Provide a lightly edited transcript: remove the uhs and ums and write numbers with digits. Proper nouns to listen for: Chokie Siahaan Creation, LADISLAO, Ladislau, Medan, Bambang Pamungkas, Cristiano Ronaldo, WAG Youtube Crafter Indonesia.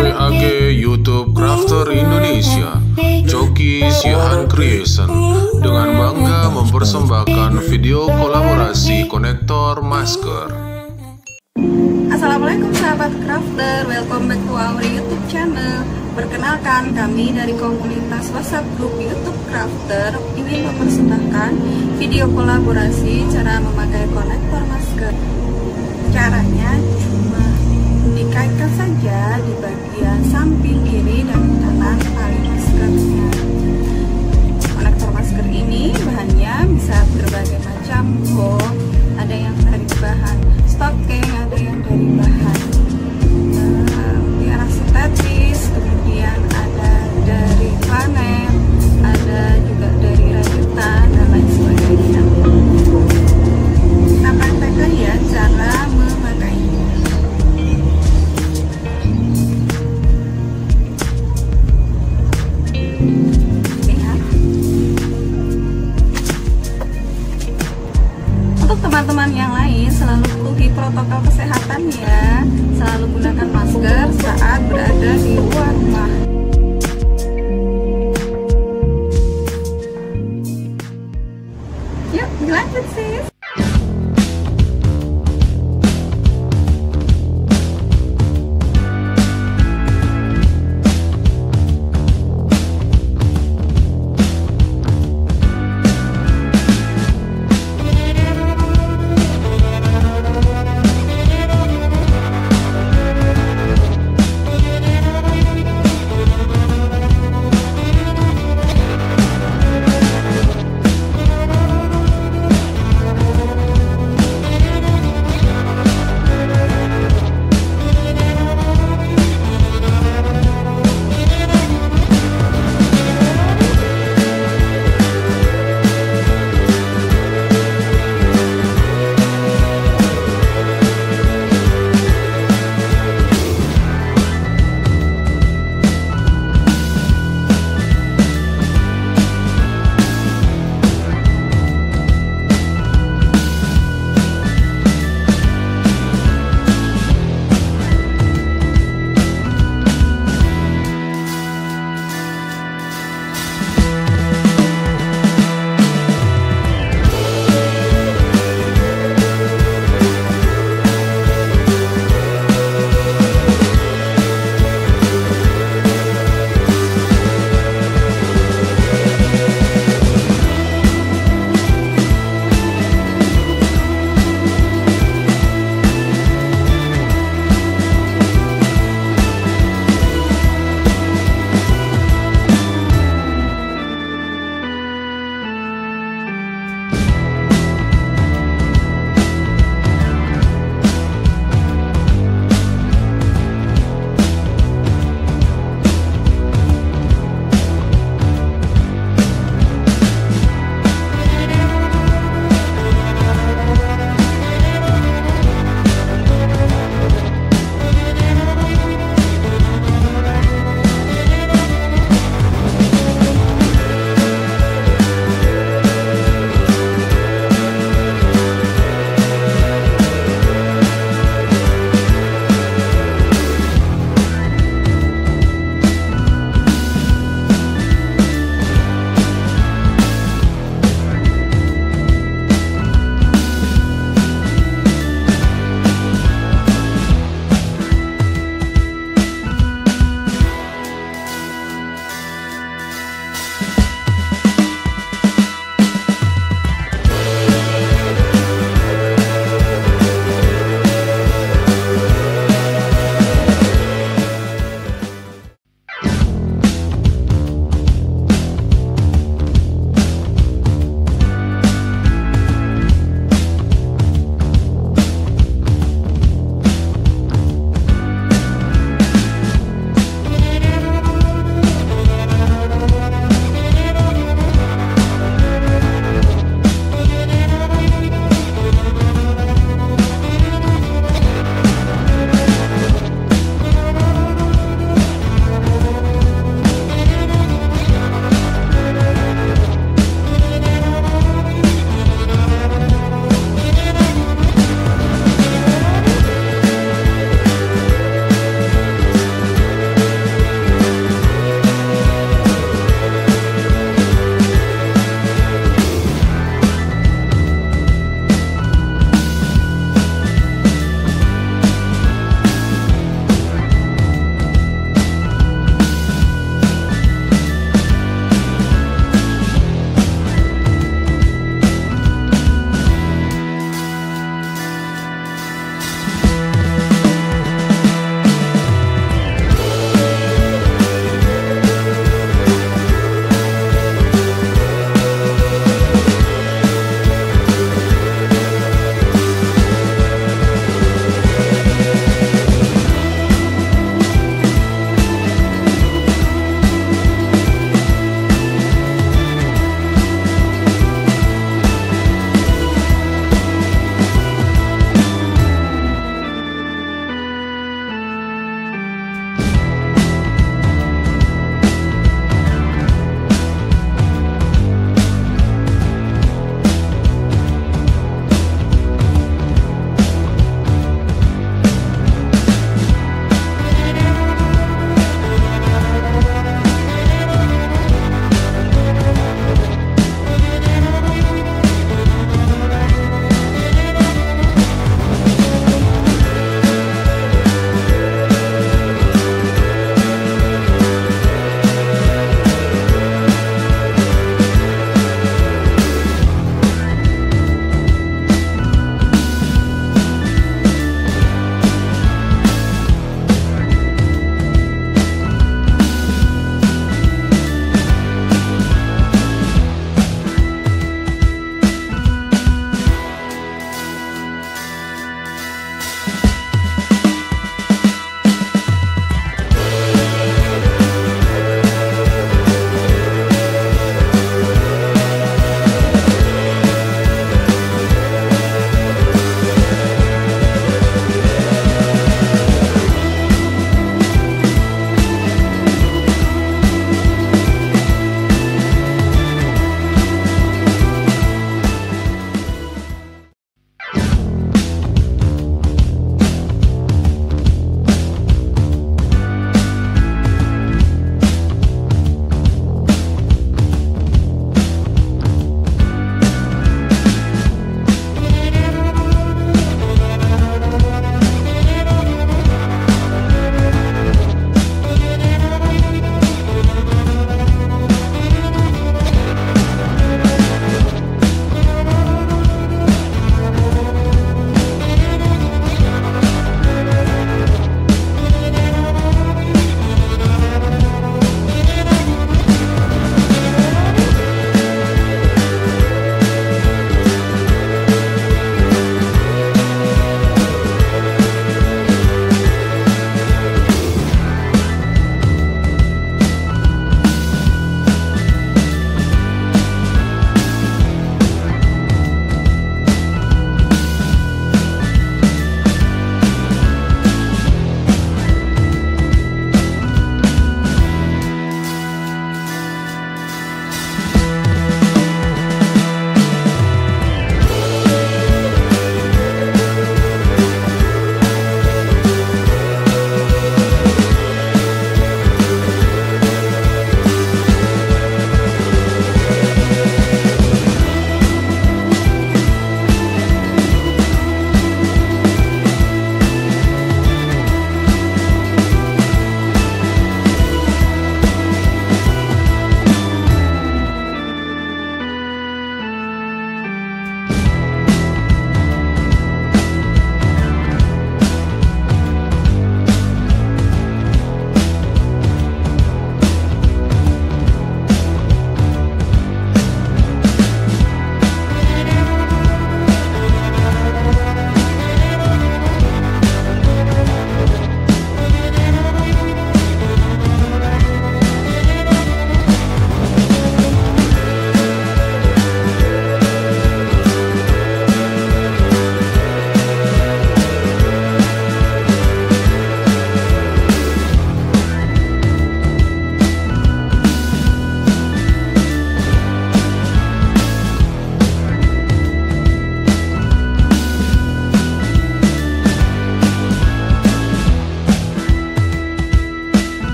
WAG Youtube Crafter Indonesia, Chokie Siahaan Creation, dengan bangga mempersembahkan video kolaborasi konektor masker. Assalamualaikum sahabat crafter, welcome back to our YouTube channel. Perkenalkan, kami dari komunitas WhatsApp Group YouTube Crafter ingin mempersembahkan video kolaborasi cara memakai konektor masker. Caranya cuma dikaitkan saja di bagian samping kiri dan kanan tali maskernya. Konektor masker ini bahannya bisa berbagai macam, ada yang dari bahan stocking, ada yang dari bahan tiara sintetis, kemudian ada dari flanel, ada juga dari rajutan dan lain sebagainya. Kita praktekkan ya cara memakainya. Lihat. Untuk teman-teman yang lain, selalu patuhi protokol kesehatan ya.